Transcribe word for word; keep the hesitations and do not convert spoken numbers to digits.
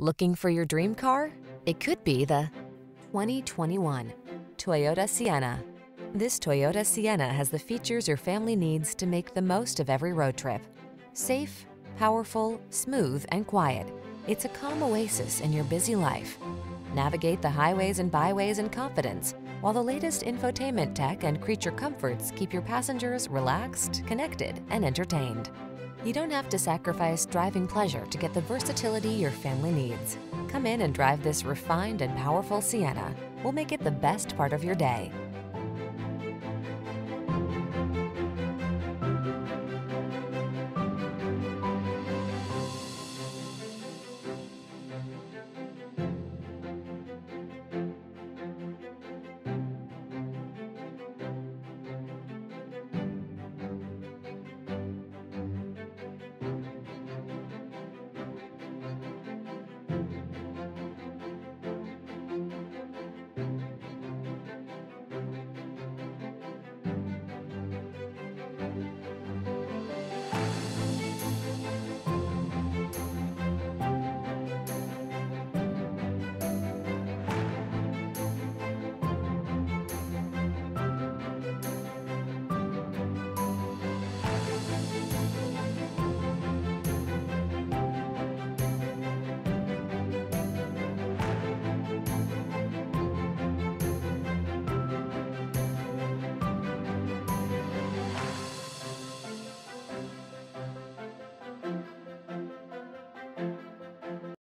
Looking for your dream car? It could be the twenty twenty-one Toyota Sienna. This Toyota Sienna has the features your family needs to make the most of every road trip. Safe, powerful, smooth, and quiet. It's a calm oasis in your busy life. Navigate the highways and byways in confidence, while the latest infotainment tech and creature comforts keep your passengers relaxed, connected, and entertained. You don't have to sacrifice driving pleasure to get the versatility your family needs. Come in and drive this refined and powerful Sienna. We'll make it the best part of your day.